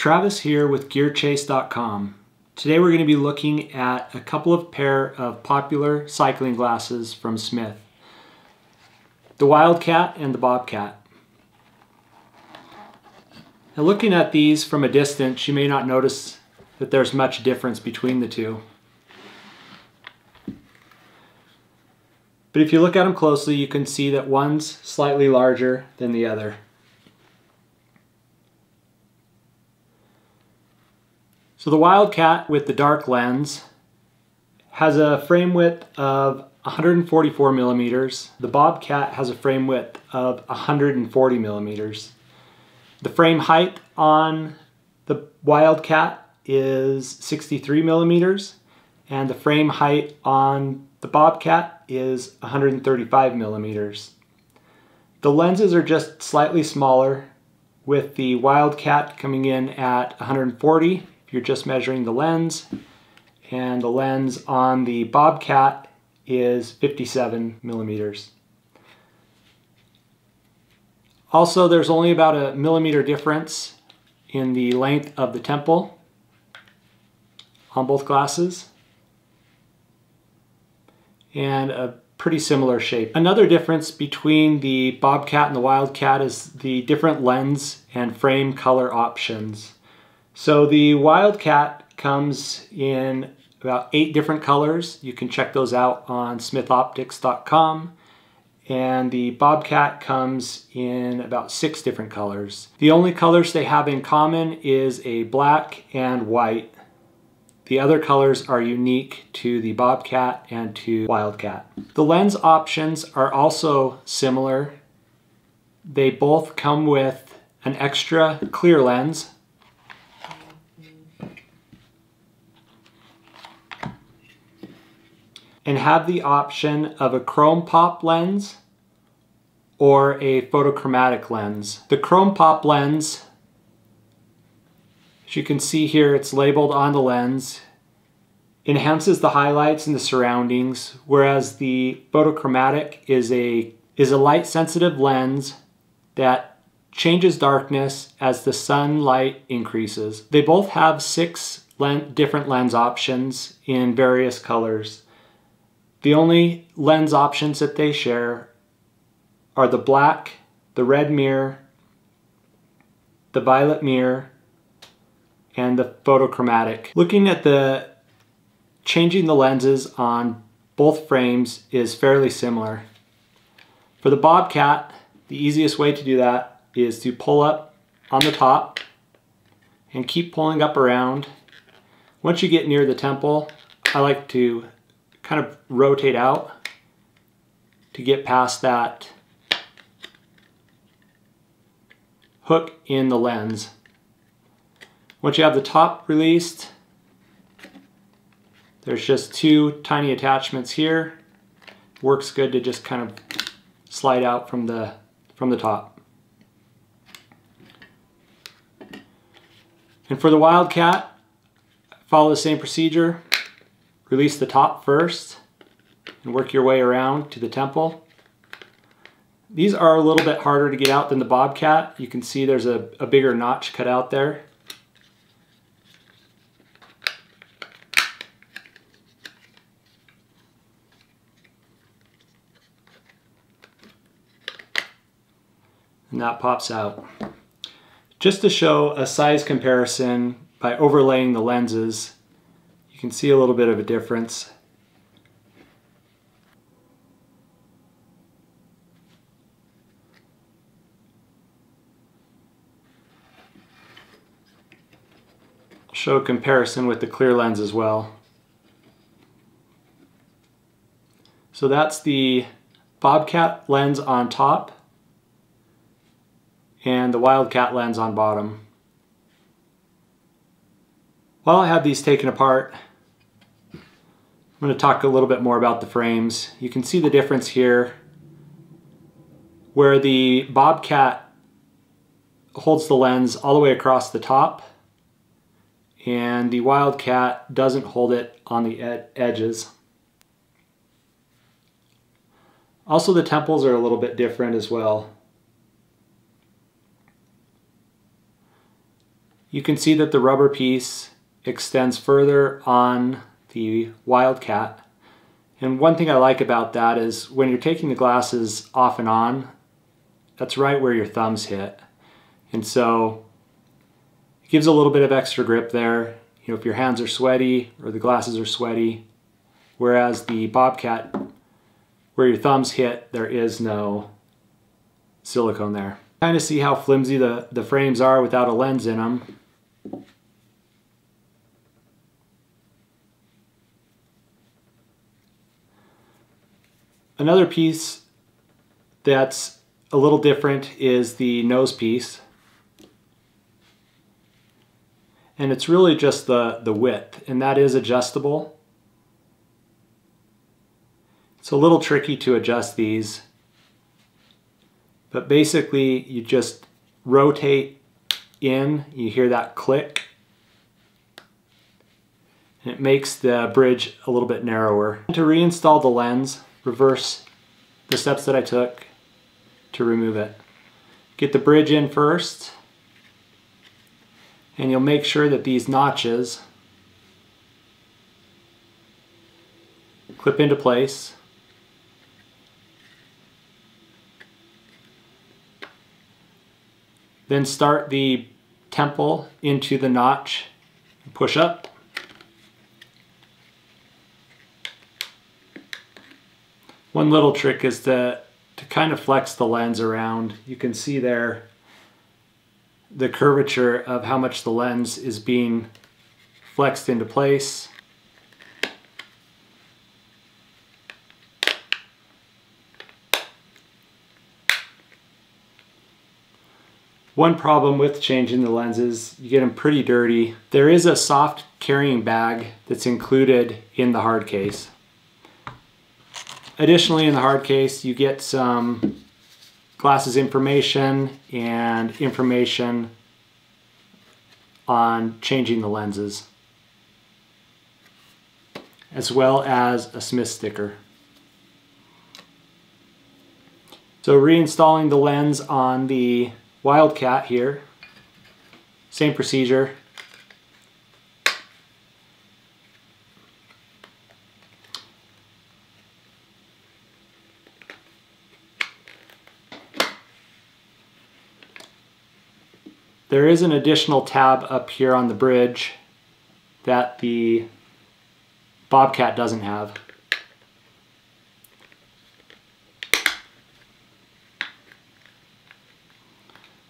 Travis here with GearChase.com. Today we're going to be looking at a couple of pair of popular cycling glasses from Smith, the Wildcat and the Bobcat. Now looking at these from a distance, you may not notice that there's much difference between the two. But if you look at them closely, you can see that one's slightly larger than the other. So the Wildcat with the dark lens has a frame width of 144 millimeters. The Bobcat has a frame width of 140 millimeters. The frame height on the Wildcat is 63 millimeters, and the frame height on the Bobcat is 135 millimeters. The lenses are just slightly smaller, with the Wildcat coming in at 140. You're just measuring the lens, and the lens on the Bobcat is 57 millimeters. Also, there's only about a millimeter difference in the length of the temple on both glasses, and a pretty similar shape. Another difference between the Bobcat and the Wildcat is the different lens and frame color options. So the Wildcat comes in about 8 different colors. You can check those out on smithoptics.com. And the Bobcat comes in about 6 different colors. The only colors they have in common is a black and white. The other colors are unique to the Bobcat and to Wildcat. The lens options are also similar. They both come with an extra clear lens, and have the option of a chrome pop lens or a photochromatic lens. The chrome pop lens, as you can see here, it's labeled on the lens, enhances the highlights and the surroundings, whereas the photochromatic is a light sensitive lens that changes darkness as the sunlight increases. They both have 6 different lens options in various colors. The only lens options that they share are the black, the red mirror, the violet mirror, and the photochromatic. Looking at the changing the lenses on both frames is fairly similar. For the Bobcat, the easiest way to do that is to pull up on the top and keep pulling up around. Once you get near the temple, I like to kind of rotate out to get past that hook in the lens. Once you have the top released, there's just 2 tiny attachments here. Works good to just kind of slide out from the top. And for the Wildcat, follow the same procedure. Release the top first and work your way around to the temple. These are a little bit harder to get out than the Bobcat. You can see there's a bigger notch cut out there. And that pops out. Just to show a size comparison by overlaying the lenses, you can see a little bit of a difference. I'll show a comparison with the clear lens as well. So that's the Bobcat lens on top and the Wildcat lens on bottom. While I have these taken apart, I'm going to talk a little bit more about the frames. You can see the difference here where the Bobcat holds the lens all the way across the top and the Wildcat doesn't hold it on the edges. Also, the temples are a little bit different as well. You can see that the rubber piece extends further on the Wildcat. And one thing I like about that is when you're taking the glasses off and on, that's right where your thumbs hit. And so it gives a little bit of extra grip there, you know, if your hands are sweaty or the glasses are sweaty. Whereas the Bobcat, where your thumbs hit, there is no silicone there. Kind of see how flimsy the frames are without a lens in them. Another piece that's a little different is the nose piece. And it's really just the width, and that is adjustable. It's a little tricky to adjust these, but basically you just rotate in, you hear that click, and it makes the bridge a little bit narrower. To reinstall the lens, reverse the steps that I took to remove it. Get the bridge in first, and you'll make sure that these notches clip into place. Then start the temple into the notch, push up. One little trick is to kind of flex the lens around. You can see there the curvature of how much the lens is being flexed into place. One problem with changing the lenses, you get them pretty dirty. There is a soft carrying bag that's included in the hard case. Additionally, in the hard case, you get some glasses information and information on changing the lenses, as well as a Smith sticker. So reinstalling the lens on the Wildcat here, same procedure. There is an additional tab up here on the bridge that the Bobcat doesn't have.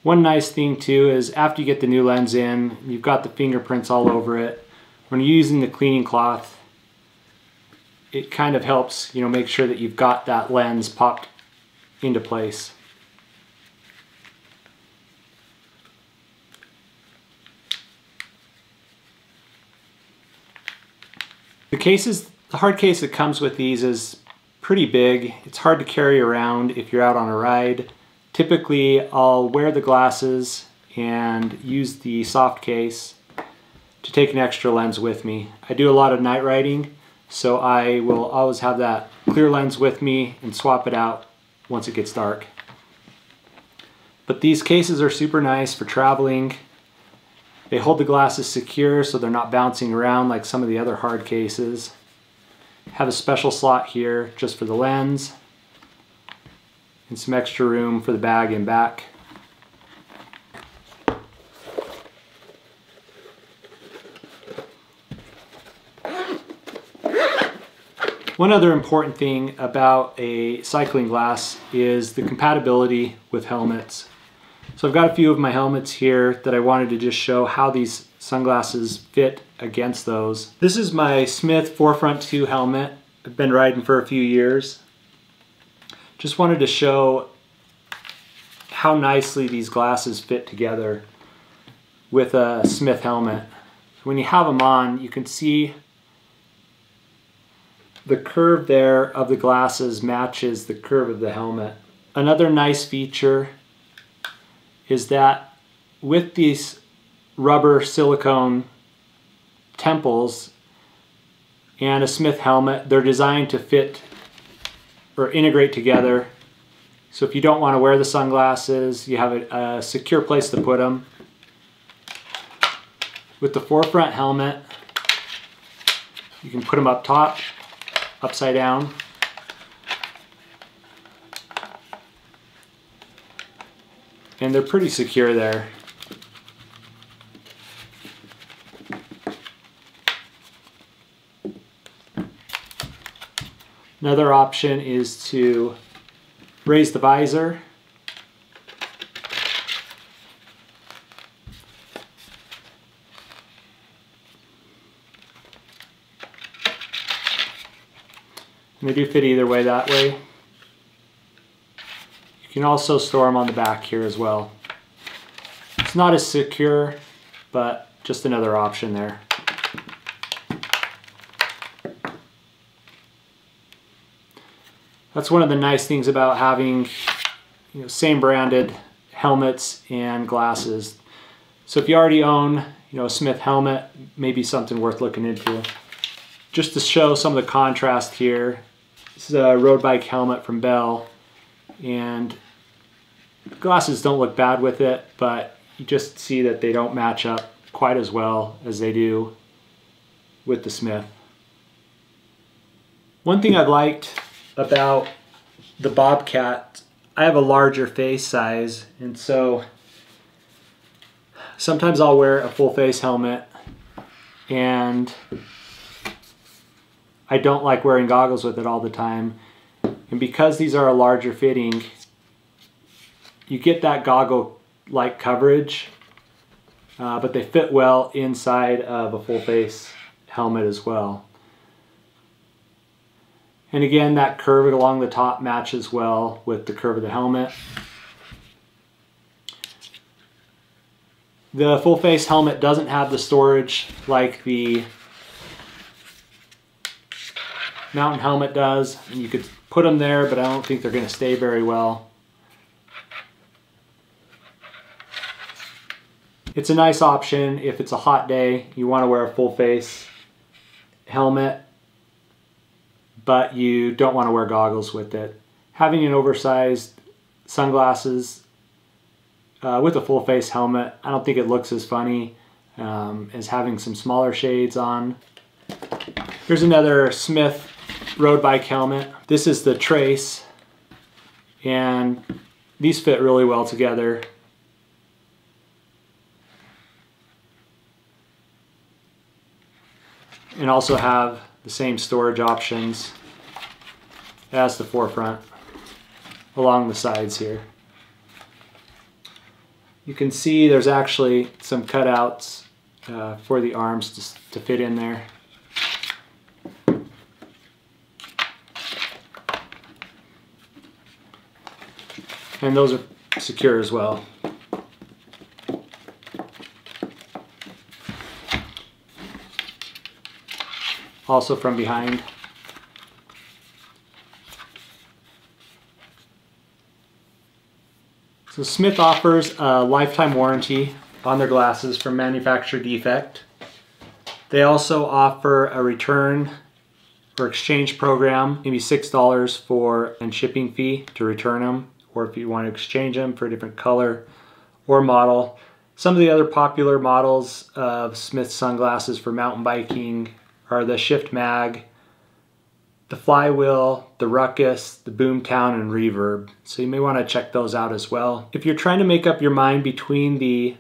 One nice thing too is after you get the new lens in, you've got the fingerprints all over it. When you're using the cleaning cloth, it kind of helps, you know, make sure that you've got that lens popped into place. The hard case that comes with these is pretty big. It's hard to carry around if you're out on a ride. Typically, I'll wear the glasses and use the soft case to take an extra lens with me. I do a lot of night riding, so I will always have that clear lens with me and swap it out once it gets dark. But these cases are super nice for traveling. They hold the glasses secure so they're not bouncing around like some of the other hard cases. Have a special slot here just for the lens and some extra room for the bag and back. One other important thing about a cycling glass is the compatibility with helmets. So I've got a few of my helmets here that I wanted to just show how these sunglasses fit against those. This is my Smith Forefront 2 helmet. I've been riding for a few years. Just wanted to show how nicely these glasses fit together with a Smith helmet. When you have them on, you can see the curve there of the glasses matches the curve of the helmet. Another nice feature is that with these rubber silicone temples and a Smith helmet, they're designed to fit or integrate together. So if you don't want to wear the sunglasses, you have a secure place to put them. with the Forefront helmet. You can put them up top, upside down. And they're pretty secure there. Another option is to raise the visor. And they do fit either way that way. You can also store them on the back here as well. It's not as secure, but just another option there. That's one of the nice things about having, you know, same branded helmets and glasses. So if you already own, you know, a Smith helmet, maybe something worth looking into. Just to show some of the contrast here, this is a road bike helmet from Bell, and glasses don't look bad with it, but you just see that they don't match up quite as well as they do with the Smith. One thing I liked about the Bobcat, I have a larger face size, and so sometimes I'll wear a full face helmet and I don't like wearing goggles with it all the time. And because these are a larger fitting, you get that goggle-like coverage, but they fit well inside of a full face helmet as well. And again, that curve along the top matches well with the curve of the helmet. The full face helmet doesn't have the storage like the mountain helmet does. And you could put them there, but I don't think they're going to stay very well. It's a nice option if it's a hot day, you want to wear a full face helmet, but you don't want to wear goggles with it. Having an oversized sunglasses with a full face helmet, I don't think it looks as funny as having some smaller shades on. Here's another Smith road bike helmet. This is the Trace, and these fit really well together. And also have the same storage options as the Forefront along the sides here. You can see there's actually some cutouts for the arms to fit in there. And those are secure as well. Also from behind. So Smith offers a lifetime warranty on their glasses from manufacturer defect. They also offer a return or exchange program, maybe $6 for a shipping fee to return them, or if you want to exchange them for a different color or model. Some of the other popular models of Smith sunglasses for mountain biking are the Shift Mag, the Flywheel, the Ruckus, the Boomtown, and Reverb. So you may want to check those out as well. If you're trying to make up your mind between the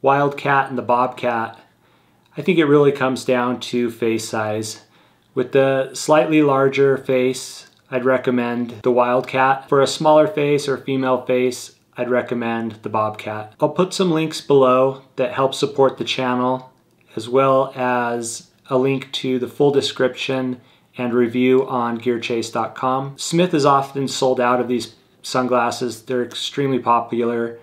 Wildcat and the Bobcat, I think it really comes down to face size. With the slightly larger face, I'd recommend the Wildcat. For a smaller face or female face, I'd recommend the Bobcat. I'll put some links below that help support the channel, as well as a link to the full description and review on GearChase.com. Smith is often sold out of these sunglasses. They're extremely popular.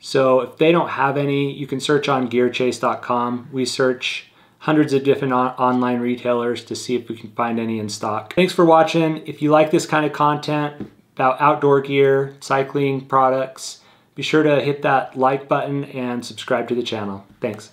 So if they don't have any, you can search on GearChase.com. We search hundreds of different online retailers to see if we can find any in stock. Thanks for watching. If you like this kind of content about outdoor gear, cycling products, be sure to hit that like button and subscribe to the channel. Thanks.